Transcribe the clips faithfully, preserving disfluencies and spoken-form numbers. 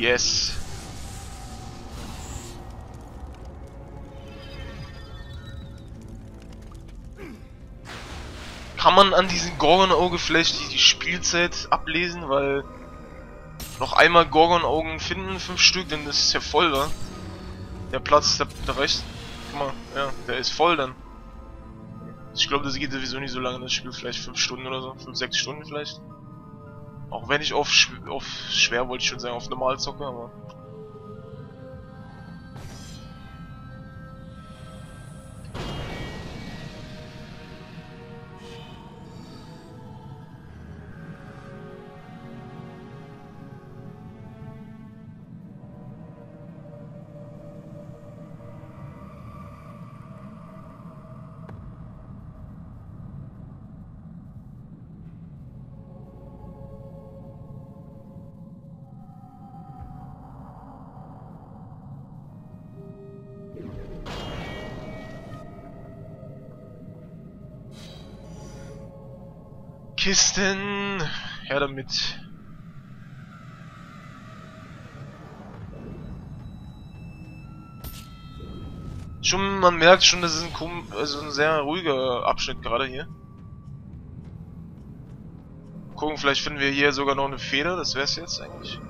Yes. Kann man an diesen Gorgon-Augen vielleicht die, die Spielzeit ablesen, weil noch einmal Gorgon-Augen finden, fünf Stück, denn das ist ja voll, oder? Der Platz, der, der rechts, guck mal, ja, der ist voll dann. Ich glaube, das geht sowieso nicht so lange, das Spiel, vielleicht fünf Stunden oder so, fünf, sechs Stunden vielleicht. Auch wenn ich auf, auf schwer wollte ich schon sagen, auf normal zocke, aber... Kisten, her damit. Schon, man merkt schon, das ist ein, also ein sehr ruhiger Abschnitt gerade hier. Gucken, vielleicht finden wir hier sogar noch eine Feder, das wär's jetzt eigentlich.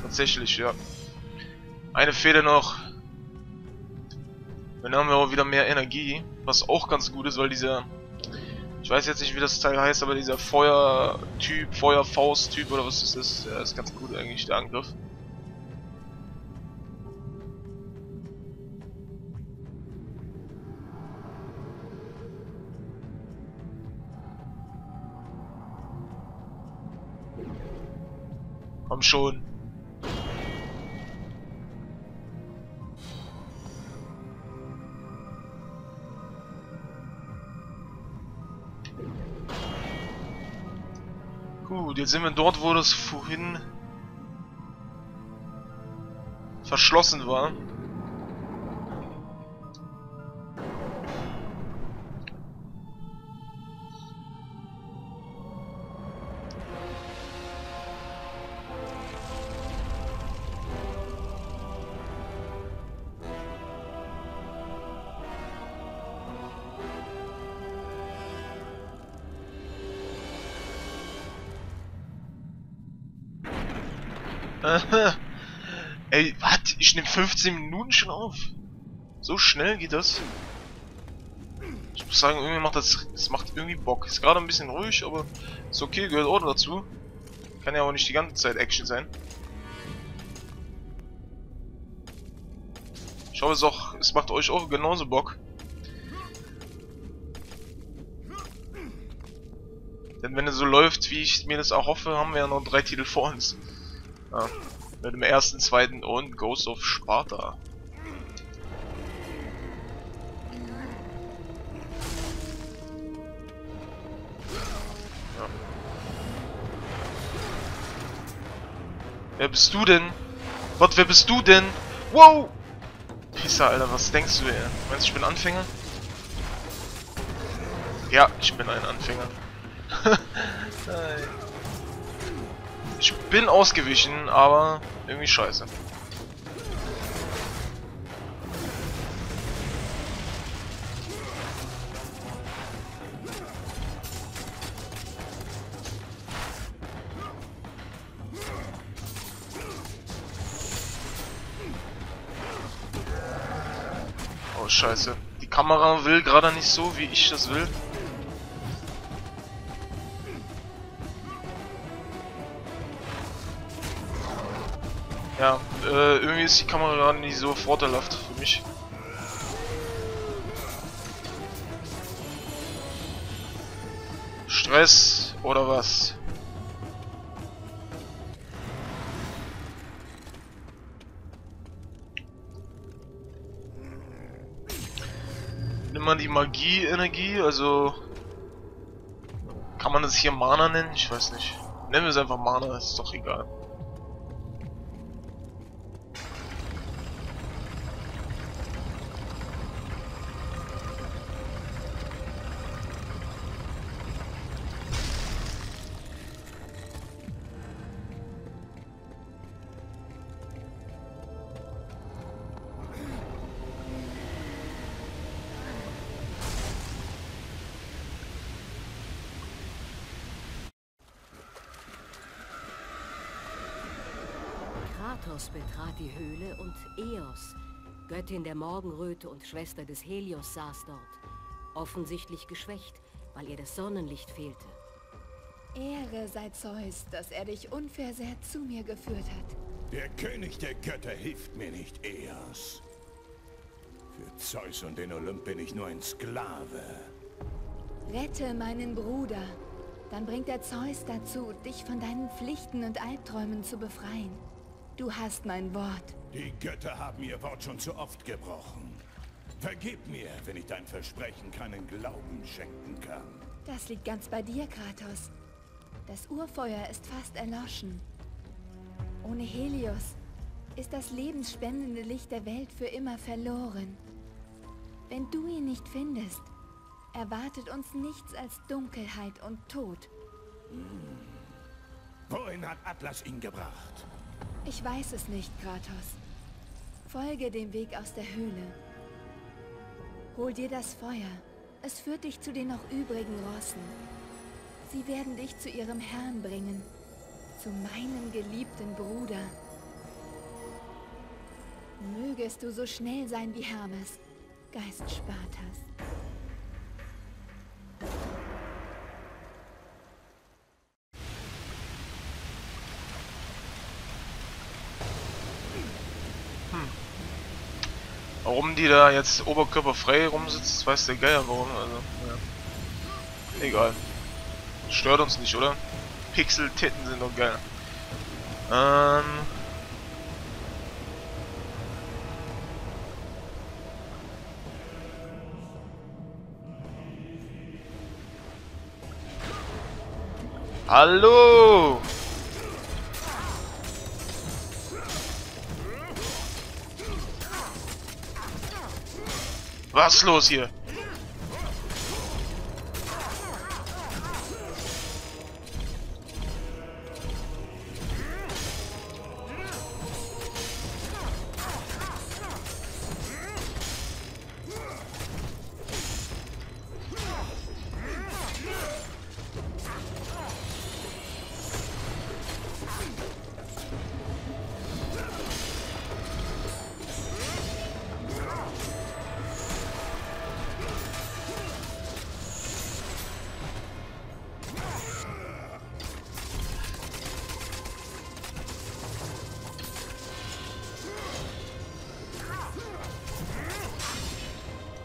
Tatsächlich, ja. Eine Feder noch. Dann haben wir auch wieder mehr Energie, was auch ganz gut ist, weil dieser, ich weiß jetzt nicht, wie das Teil heißt, aber dieser Feuer-Typ, Feuer-Faust-Typ oder was das ist, ja, ist ganz gut eigentlich, der Angriff. Komm schon. Gut, jetzt sind wir dort, wo das vorhin verschlossen war. Ey, was? Ich nehme fünfzehn Minuten schon auf. So schnell geht das. Ich muss sagen, irgendwie macht das, das macht irgendwie Bock. Ist gerade ein bisschen ruhig, aber ist okay, gehört auch dazu. Kann ja auch nicht die ganze Zeit Action sein. Ich hoffe es auch, es macht euch auch genauso Bock. Denn wenn es so läuft, wie ich mir das auch hoffe, haben wir ja noch drei Titel vor uns. Ah, mit dem ersten, zweiten und Ghost of Sparta. Ja. Wer bist du denn? Gott, wer bist du denn? Wow! Pisser, Alter, was denkst du, ey? Meinst du, ich bin Anfänger? Ja, ich bin ein Anfänger. Nein. Ich bin ausgewichen, aber irgendwie scheiße. Oh scheiße. Die Kamera will gerade nicht so, wie ich das will. Ja, äh, irgendwie ist die Kamera gerade nicht so vorteilhaft für mich. Stress oder was? Nimm mal die Magie-Energie, also... Kann man das hier Mana nennen? Ich weiß nicht. Nennen wir es einfach Mana, ist doch egal. Kratos betrat die Höhle und Eos, Göttin der Morgenröte und Schwester des Helios, saß dort. Offensichtlich geschwächt, weil ihr das Sonnenlicht fehlte. Ehre sei Zeus, dass er dich unversehrt zu mir geführt hat. Der König der Götter hilft mir nicht, Eos. Für Zeus und den Olymp bin ich nur ein Sklave. Rette meinen Bruder. Dann bringt er Zeus dazu, dich von deinen Pflichten und Albträumen zu befreien. Du hast mein Wort. Die Götter haben ihr Wort schon zu oft gebrochen. Vergib mir, wenn ich dein Versprechen keinen Glauben schenken kann. Das liegt ganz bei dir, Kratos. Das Urfeuer ist fast erloschen. Ohne Helios ist das lebensspendende Licht der Welt für immer verloren. Wenn du ihn nicht findest, erwartet uns nichts als Dunkelheit und Tod. Hm. Wohin hat Atlas ihn gebracht? Ich weiß es nicht, Kratos. Folge dem Weg aus der Höhle. Hol dir das Feuer. Es führt dich zu den noch übrigen Rossen. Sie werden dich zu ihrem Herrn bringen. Zu meinem geliebten Bruder. Mögest du so schnell sein wie Hermes, Geist Spartas. Warum die da jetzt oberkörperfrei rumsitzt, weiß der Geier warum, also, ja. Egal. Stört uns nicht, oder? Pixel-Titten sind doch geil. Ähm. Hallo! Was ist los hier?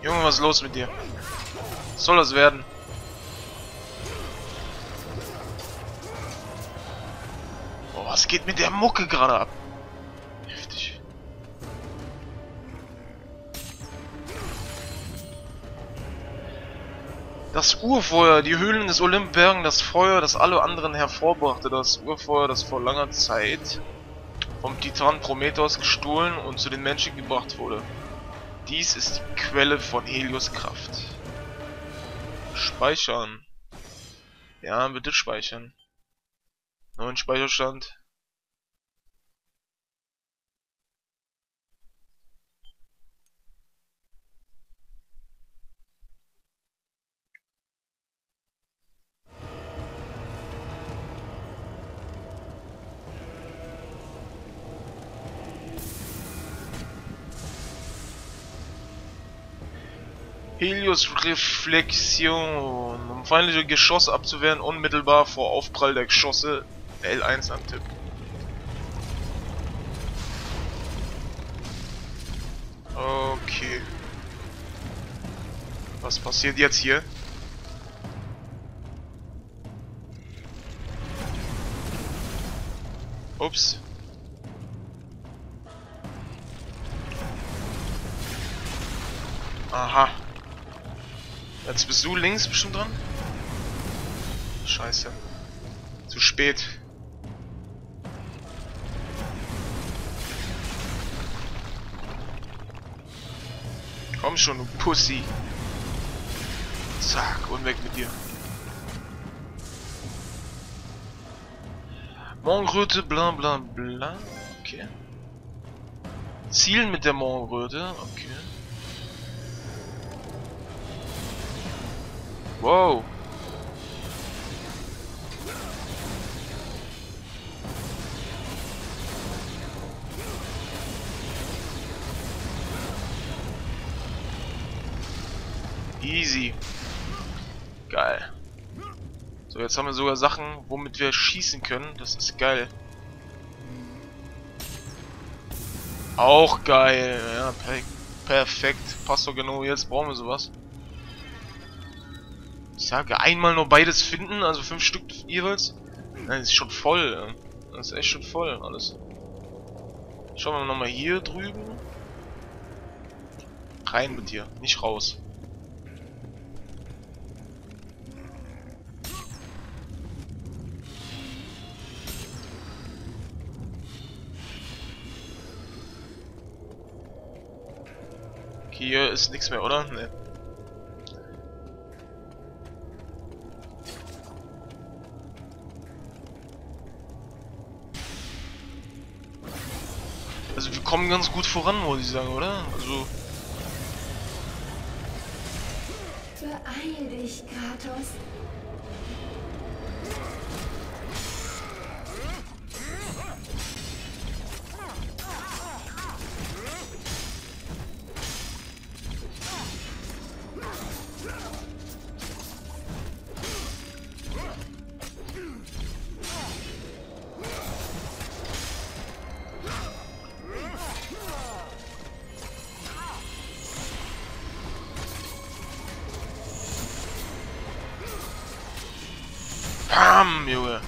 Junge, was ist los mit dir? Was soll das werden? Oh, was geht mit der Mucke gerade ab? Heftig. Das Urfeuer, die Höhlen des Olymp bergen das Feuer, das alle anderen hervorbrachte. Das Urfeuer, das vor langer Zeit vom Titan Prometheus gestohlen und zu den Menschen gebracht wurde. Dies ist die Quelle von Helios Kraft. Speichern. Ja, bitte speichern. Neuen Speicherstand. Helios Reflexion. Um feindliche Geschosse abzuwehren, unmittelbar vor Aufprall der Geschosse L eins antippen. Okay. Was passiert jetzt hier? Ups. Aha. Jetzt bist du links bestimmt dran. Scheiße. Zu spät. Komm schon, du Pussy. Zack, und weg mit dir. Morgenröte, bla bla bla. Okay. Zielen mit der Morgenröte. Okay. Wow. Easy. Geil. So, jetzt haben wir sogar Sachen, womit wir schießen können. Das ist geil. Auch geil. Ja, per perfekt. Passt doch genau. Jetzt brauchen wir sowas. Ich sage, einmal nur beides finden. Also fünf Stück jeweils. Nein, das ist schon voll. Das ist echt schon voll alles. Schauen wir nochmal hier drüben. Rein mit dir, nicht raus. Okay, hier ist nichts mehr, oder? Ne. Also wir kommen ganz gut voran, muss ich sagen, oder? Also... Beeil dich, Kratos. Junge.